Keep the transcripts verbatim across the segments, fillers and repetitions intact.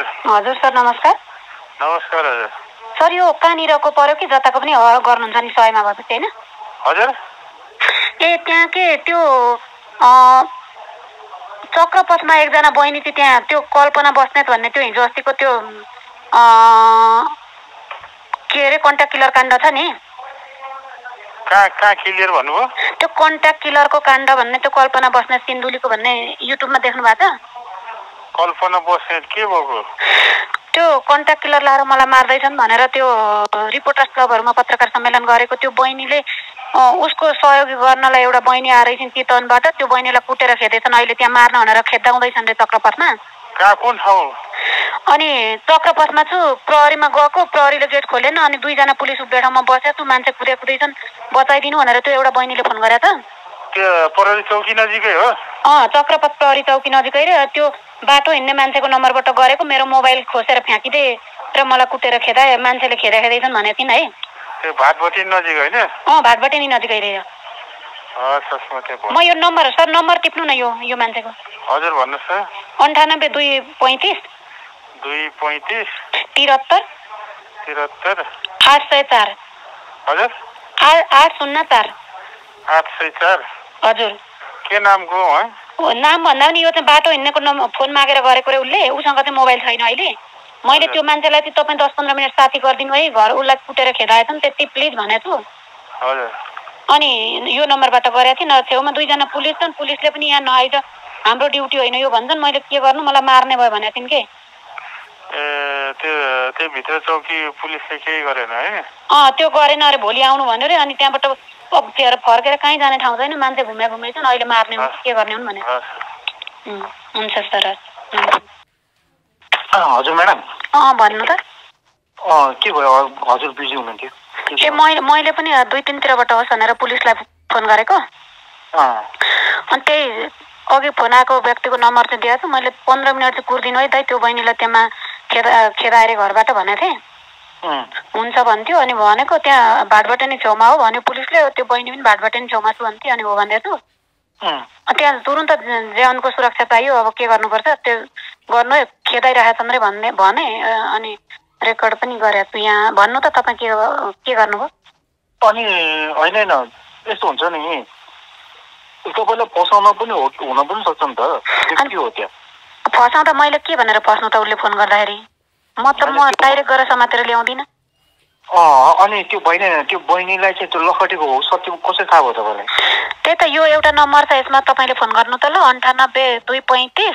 हजुर सर नमस्कार। नमस्कार हजुर। सर यो कहाँनिरको पर्यो कि जताको पनि हर गर्नुहुन्छ नि सयमा भएपछि हैन हजुर? ए त्यहाँ के त्यो चक्रपथमा एकजना बहिनी चाहिँ त्यहाँ त्यो कल्पना बस्नेत भन्ने त्यो हिजो अस्तिको त्यो के अरे कन्ट्याक्ट किलर काण्ड छ नि। कहाँ कहाँ किलर भन्नुभयो? त्यो कन्ट्याक्ट किलरको काण्ड भन्ने त्यो कल्पना बस्नेत सिन्धुलीको भन्ने युट्युबमा देख्नु भएको छ? कल्पना बस्नेत के भएको? त्यो कन्ट्याक्ट किलर लाएर मलाई मार्दैछन् भनेर त्यो रिपोर्टर्स क्लबहरूमा पत्रकार सम्मेलन गरेको त्यो बहिनीले उसको सहयोगी गर्नलाई एउटा बहिनी आएर एकछिन चितवनबाट त्यो बहिनीलाई कुटेर खेद्दैछन्। अहिले त्यहाँ मार्न भनेर खेद्दा हुँदैछन् रे चक्रपथमा। कहाँ कुन ठाउँ? अनि चक्रपथमा छु, प्रहरीमा गएको, प्रहरीले गेट खोलेन, अनि दुईजना पुलिस उभिए ठाउँमा बसेको छु, मान्छे कुदे कुदैछन्, बचाइदिनु भनेर त्यो एउटा बहिनीले फोन गरे त। त्यो प्रहरी चौकी नजिकै हो? अँ चक्रपथ प्रहरी चौकी नजिकै रे। त्यो बाटो हिँड्ने मान्छेको नम्बरबाट गरेको, मेरो मोबाइल खोसेर फ्याँकिदिए र मलाई कुटेर खेदा मान्छेले खेदा खेदैछन् भनेको थिइन् है। त्यो भाटबटी नजिक होइन? अँ भाटबटी नि नजिकै रे। म यो नम्बर सर नम्बर टिप्नु न यो यो मान्छेको। हजुर भन्नुहोस् न। अन्ठानब्बे दुई पैँतिस दुई पैँतिस तिहत्तर तिहत्तर आठ सय चार। हजुर आठ शून्य चार आठ सय चार। हजुर के नामको है? नाम भन्दा पनि यो चाहिँ बाटो हिँड्नेको नम्बर फोन मागेर गरेको रे उसले। उसँग चाहिँ मोबाइल छैन अहिले। मैले त्यो मान्छेलाई चाहिँ तपाईँ दस पन्ध्र मिनट साथी गरिदिनु है, घर उसलाई कुटेर खेदाएछ नि त्यति प्लिज भनेको छु। हजुर अनि यो नम्बरबाट गरेको थिएँ। न छेउमा दुईजना पुलिस छन्, पुलिसले पनि यहाँ नआइज हाम्रो ड्युटी होइन यो भन्छन्। मैले के गर्नु, मलाई मार्ने भयो भनेको थिइन् के। त्यो भित्र चौकी पुलिसले केही गरेन है? अँ त्यो गरेन अरे, भोलि आउनु भन्यो अरे। अनि त्यहाँबाट फेर फर्केर कहीँ जाने ठाउँ छैन, मान्छे घुमे घुमेछन् अहिले, मार्ने के गर्ने हुन् भने। हुन्छ सर हजुर। म्याडम अँ भन्नु त के भयो? हजुर बिजी हुनुहुन्थ्यो। ए मैले मैले पनि दुई तिनतिरबाट होस् भनेर पुलिसलाई फोन गरेको, अनि त्यही अघि फोन आएको व्यक्तिको नम्बर चाहिँ दिएको छु मैले। पन्ध्र मिनट चाहिँ कुर्दिनु है दाइ, त्यो बहिनीलाई त्यहाँमा खेदा खेदा अरे घरबाट भनेको थिएँ। हुन्छ भन्थ्यो। अनि भनेको त्यहाँ भाटबटेनी छेउमा हो भन्यो पुलिसले, त्यो बहिनी पनि भाटबटेनी छेउमा छु भन्थ्यो। अनि हो भन्दै छु त्यहाँ तुरुन्त ज्यानको सुरक्षा चाहियो, अब के गर्नुपर्छ त्यो गर्नु, खेदाइरहेछन् रे भन्ने भने। अनि रेकर्ड पनि गरेको छु यहाँ। भन्नु त तपाईँ के के गर्नुभयो? अनि होइन होइन यस्तो हुन्छ नि, तपाईँलाई फसाउन पनि हुन पनि सक्छ नि त। के हो त्यहाँ फसाउँदा? मैले के भनेर फस्नु त उसले फोन गर्दाखेरि? म त म डाइरेक्ट गरेर समातेर ल्याउँदिनँ। अनि त्यो बहिनी त्यो बहिनीलाई चाहिँ त्यो लखटेको हो सत्य कसरी थाहा भयो तपाईँलाई? त्यही त यो एउटा नम्बर छ, यसमा तपाईँले फोन गर्नु त ल। अन्ठानब्बे दुई पैँतिस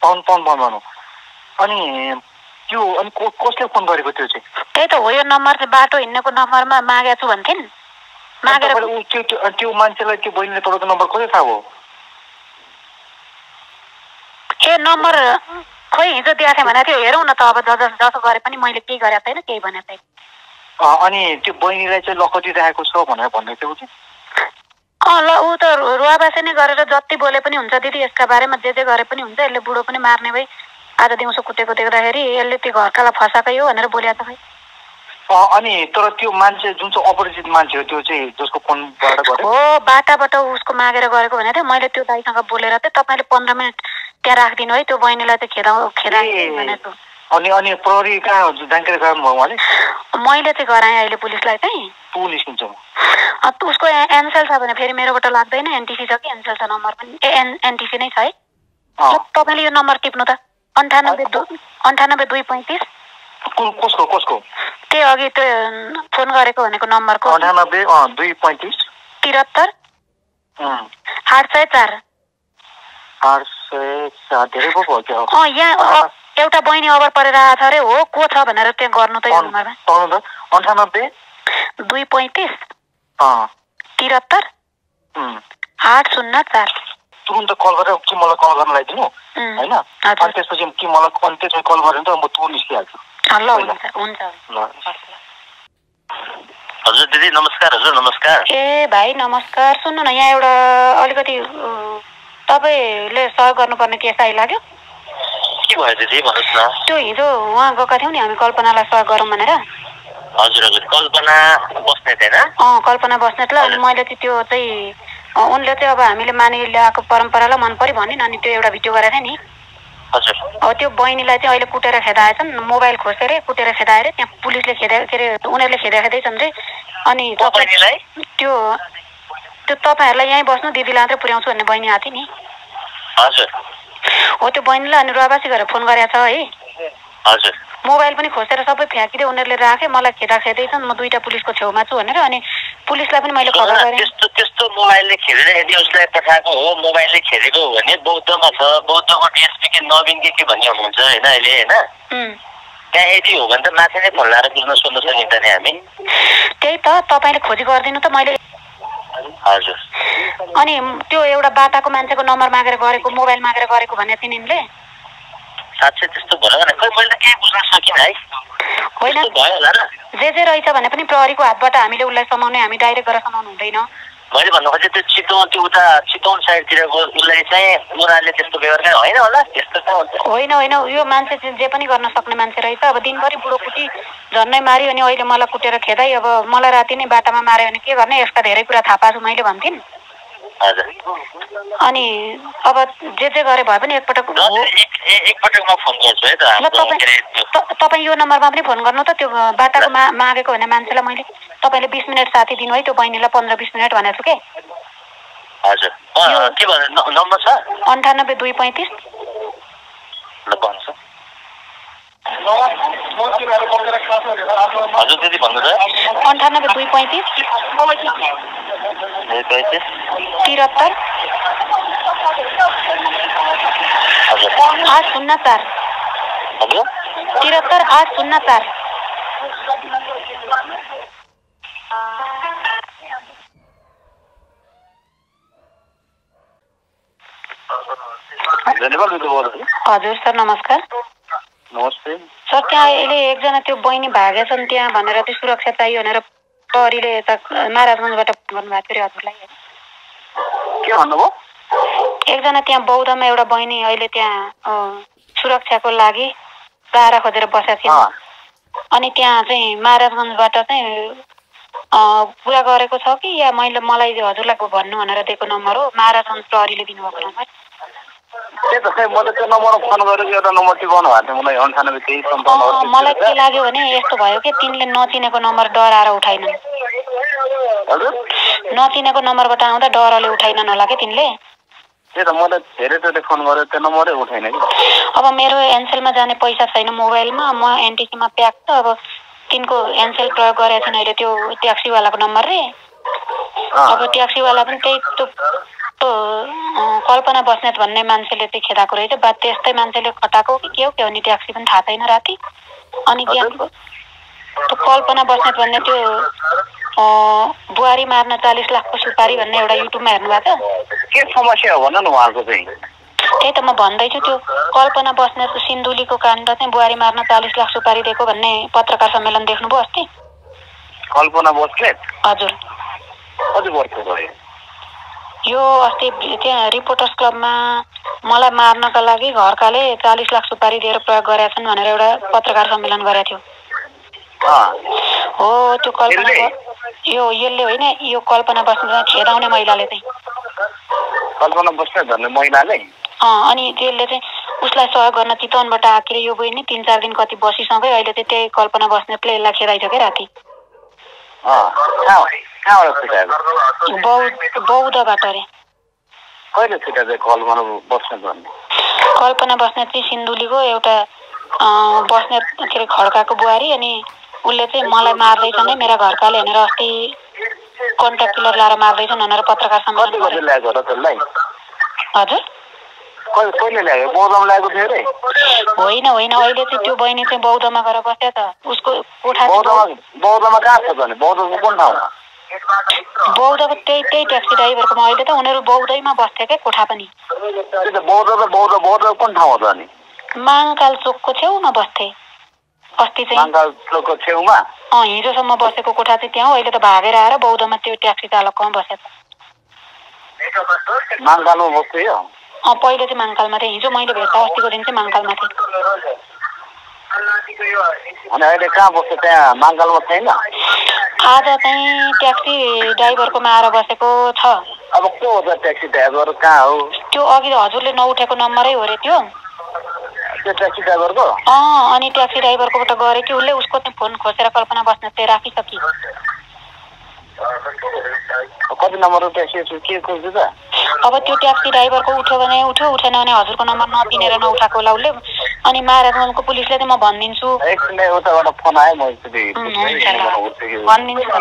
पाउनु पाउनु पाउनु। अनि त्यो अनि कसले फोन गरेको त्यो चाहिँ? त्यही त हो, यो नम्बर चाहिँ बाटो हिँड्नेको नम्बरमा मागेको छु भन्थिन्। मागेर त्यो मान्छेलाई त्यो बहिनीले तपाईँको नम्बर कसरी थाहा भयो? ए नम्बर खोइ हिजो दिएको थिएँ भनेको थियो। हेरौँ न त अब जसो गरे पनि मैले केही गरेको छैन, केही भनेको छैन। अनि त्यो बहिनीलाई चाहिँ लखटिरहेको छ भनेर भन्दै थियो कि? अँ ल, ऊ त रुवाबासी नै गरेर जति बोले पनि हुन्छ दिदी, यसका बारेमा जे जे गरे पनि हुन्छ, यसले बुढो पनि मार्ने भई आज दिउँसो कुटेको देख्दाखेरि यसले त्यो घरकालाई फसाएकै हो भनेर बोले त खै। अनि तर त्यो मान्छे जुन चाहिँ अपरिचित मान्छे हो त्यो चाहिँ जसको फोनबाट गरेको हो, बाटाबाट उसको मागेर गरेको भनेको थिएँ मैले। त्यो दाइसँग बोलेर चाहिँ तपाईँले पन्ध्र मिनट त्यहाँ राखिदिनु है, त्यो बहिनीलाई त खेदा खेदा भनेको। अनि अनि प्रहरी कहाँ जानकारी गराउनुभयो उहाँले? मैले चाहिँ गराएँ अहिले पुलिसलाई चाहिँ। पुलिस हुन्छ उसको एनसेल छ भने फेरि मेरोबाट लाग्दैन, एनटिसी छ कि एनसेल छ नम्बर पनि। ए एन एनटिसी नै छ है। तपाईँले यो नम्बर टिप्नु त अन्ठानब्बे दु अन्ठानब्बे दुई पैँतिस। कसको कसको? त्यही अघि त्यो फोन गरेको भनेको नम्बरको। अन्ठानब्बे दुई पैँतिस तिहत्तर आठ सय चार आठ सय चार। धेरै पो भयो। अँ यहाँ एउटा बहिनी अभर परेर आएको अरे, हो को छ भनेर त्यहाँ गर्नु त यो नम्बरमा। अन्ठानब्बे दुई पैँतिस तिहत्तर आठ शून्य चार। तुरुन्त कल गरेर कि मलाई कल गर्न लगाइदिनु होइन, अनि त्यसपछि कि मलाई अनि त्यसपछि कल गरेर त म तुरुन्त निस्किहाल्छु। ल हुन्छ हुन्छ। हजुर दिदी नमस्कार। हजुर नमस्कार। ए भाइ नमस्कार। सुन्नु न, यहाँ एउटा अलिकति तपाईँले सहयोग गर्नुपर्ने केस आइलाग्यो। के भयो दिदी भन्नुहोस् न। त्यो हिजो उहाँ गएका थियौँ नि हामी कल्पनालाई सहयोग गरौँ भनेर। हजुर हजुर कल्पना बस्नेत होइन? अँ कल्पना बस्नेत। ल मैले चाहिँ त्यो चाहिँ उनले चाहिँ अब हामीले मानिलिएको परम्परालाई मन पऱ्यो भनिन्, अनि त्यो एउटा भिडियो गरेको थिएँ नि। हो त्यो बहिनीलाई चाहिँ अहिले कुटेर खेदाएछन्, मोबाइल खोसेर कुटेर खेदाएर त्यहाँ पुलिसले खेदा के अरे उनीहरूले खेदा खेदैछन् रे। अनि तपाईलाई त्यो त्यो तपाईहरुलाई यही बस्नु दिदीलाई मात्र पुर्याउँछु भन्ने बहिनी आथि नि। हजुर हो त्यो बहिनीलाई अनि रुवाबासी गरेर फोन गरेछ है। हजुर मोबाइल पनि खोसेर सबै फ्याकिदिए उनीहरूले राखे, मलाई खेदा खेदैछन्, म दुईटा पुलिसको छेउमा छु भनेर। अनि पुलिसलाई पनि मैले खबर गरे त्यस्तो त्यस्तो मोबाइलले खेदेर यदि उसलाई पठाएको हो, मोबाइलले खेदेको हो भने बौद्धमा छ, बौद्धको डिएसपी के नवीन के के भन्ने हुनुहुन्छ हैन अहिले हैन। त्यहाँ यदि हो भने त माथि नै फोन लाएर बुझ्न सोध्न सकिन्छ नि हामी। त्यही त तपाईले खोजी गर्दिनु त मैले। हजुर अनि त्यो एउटा बाटाको मान्छेको नम्बर मागेर गरेको, मोबाइल मागेर गरेको भन्ने तिनीले साच्चै त्यस्तो भयो भने खै मैले त के बुझ्न सकिन है। होइन भयो होला र जे जे रहेछ भने पनि प्रहरीको हातबाट हामीले उसलाई समाउने, हामी डाइरेक्ट गरेर समाउनु हुँदैन। मैले भन्नु खोजेँ त्यो चितवन त्यो उता चितवन साइडतिर गयो उसलाई चाहिँ उनीहरूले त्यस्तो व्यवहार गर्ने होइन होला त्यस्तो त होइन। होइन यो मान्छे जे पनि गर्न सक्ने मान्छे रहेछ। अब दिनभरि बुढोकुटी झन्नै मार्यो अनि अहिले मलाई कुटेर खेदाइ, अब मलाई राति नै बाटामा मार्यो भने के गर्ने, यस्ता धेरै कुरा थाहा पाएको मैले भन्थिन्। अनि अब जे जे गरे भए पनि एकपटक एकपटक म फोन गर्छु है त। तपाईँ यो नम्बरमा पनि फोन गर्नु त, त्यो बाटाको मागेको भने मान्छेलाई मैले तपाईँले बिस मिनट साथी दिनु है, त्यो बहिनीलाई पन्ध्र बिस मिनट भनेको के। हजुर के भन्नु नम्बर छ अन्ठानब्बे दुई पैँतिस अन्ठानब्बे दुई पैँतिस तिहत्तर आठ शून्य चार तिहत्तर आठ शून्य चार। हजुर सर नमस्कार। नमस्ते सर, त्यहाँ अहिले एकजना त्यो बहिनी भागेछन् त्यहाँ भनेर त्यो सुरक्षा चाहियो भनेर प्रहरीले यता महाराजगञ्जबाट भन्नुभएको थियो हजुरलाई के भन्नुभयो? एकजना त्यहाँ बौद्धमा एउटा बहिनी अहिले त्यहाँ सुरक्षाको लागि बाह्र खोजेर बसेको थियो अनि त्यहाँ चाहिँ महाराजगञ्जबाट चाहिँ कुरा गरेको छ कि या मैले मलाई हजुरलाई भन्नु भनेर दिएको नम्बर हो, महाराजगञ्ज प्रहरीले दिनुभएको नम्बर। मलाई के लाग्यो भने यस्तो भयो कि तिनले नचिनेको नम्बर डराएर उठाइनन्, नचिनेको नम्बरबाट आउँदा डरले उठाइनन् होला कि तिनले। अब मेरो एनसेलमा जाने पैसा छैन मोबाइलमा, म एनटिसीमा प्याक छ, अब तिनको एनसेल प्रयोग गरेको छैन अहिले त्यो ट्याक्सीवालाको नम्बर रे। अब ट्याक्सीवाला पनि त्यही कल्पना बस्नेत भन्ने मान्छेले चाहिँ खेदाएको रहेछ बा, त्यस्तै मान्छेले खटाएको कि के हो के हो नि ट्याक्सी पनि थाहा छैन राति। अनि ज्ञानको त्यो कल्पना बस्नेत भन्ने त्यो बुहारी मार्न चालिस लाखको सुपारी भन्ने एउटा युट्युबमा हेर्नु भएको छ। के समस्या हो भन न उहाँको चाहिँ? त्यही त म भन्दैछु त्यो कल्पना बस्नेतको सिन्धुलीको काण्ड चाहिँ बुहारी मार्न चालिस लाख सुपारी दिएको भन्ने पत्रकार सम्मेलन देख्नुभयो अस्ति? कल्पना बस्नेत हजुर कति वर्ष भयो? यो अस्ति त्यहाँ रिपोर्टर्स क्लबमा मलाई मार्नका लागि घरकाले चालिस लाख सुपारी दिएर प्रयोग गरेका छन् भनेर एउटा पत्रकार सम्मेलन गरेको थियो हो। त्यो कल्पना यो यसले होइन, यो कल्पना बस्ने खेदाउने महिलाले चाहिँ कल्पना बस्ने भन्ने महिलाले अनि त्यसले चाहिँ उसलाई सहयोग गर्न चितवनबाट आएर यो बहिनी तिन चार दिन कति बसीसँगै अहिले चाहिँ त्यही कल्पना बस्नेतले यसलाई खेदाइसक्यो क्या राति बौद्धबाट अरे। कहिले छुट्याएको कल्पना बस्नेत भन्ने? कल्पना बस्नेत चाहिँ सिन्धुलीको एउटा बस्नेत के अरे खड्काको बुहारी, अनि उसले चाहिँ मलाई मार्दैछन् है मेरा घरकाले भनेर अस्ति कन्ट्याक्ट किलर लाएर मार्दैछन् भनेर पत्रकार सम्मेलन गरेको। हजुर होइन होइन अहिले चाहिँ त्यो बहिनी चाहिँ बौद्धमा गएर बस्यो त, उसको कोठा बौद्धको त्यही त्यही ट्याक्सी ड्राइभरकोमा अहिले त उनीहरू बौद्धैमा बस्थे क्या कोठा पनि। माङकाल चोकको छेउमा बस्थे अस्ति चाहिँ हिजोसम्म बसेको कोठा चाहिँ त्यहाँ हो, अहिले त भागेर आएर बौद्धमा त्यो ट्याक्सी चालककोमा बसेको। पहिले चाहिँ माङकालमा थिएँ, हिजो मैले भेट्दा अस्तिको दिन चाहिँ माङकालमा थिएँ। आज चाहिँ ट्याक्सी ड्राइभरकोमा आएर बसेको छ। अब को हो त ट्याक्सी ड्राइभर? कहाँ हो त्यो? अघि हजुरले नउठेको नम्बरै हो रे त्यो। ट्याक्सी ड्राइभर को अनि ट्याक्सी ड्राइभर को बाट गरे कि उले उसको चाहिँ फोन खोसेर कल्पना बस्नेते राखि सकि कति नम्बर ट्याक्सी के को छ त अब त्यो ट्याक्सी ड्राइभर को उठ्यो भने उठ्यो उठेन भने हजुरको नम्बर नपिनेर नउठाको होला उले अनि महाराजगञ्जको पुलिसले चाहिँ म भन्दिन्छु एकछिन उताबाट फोन आयो म चाहिँ भन्दिन्छु।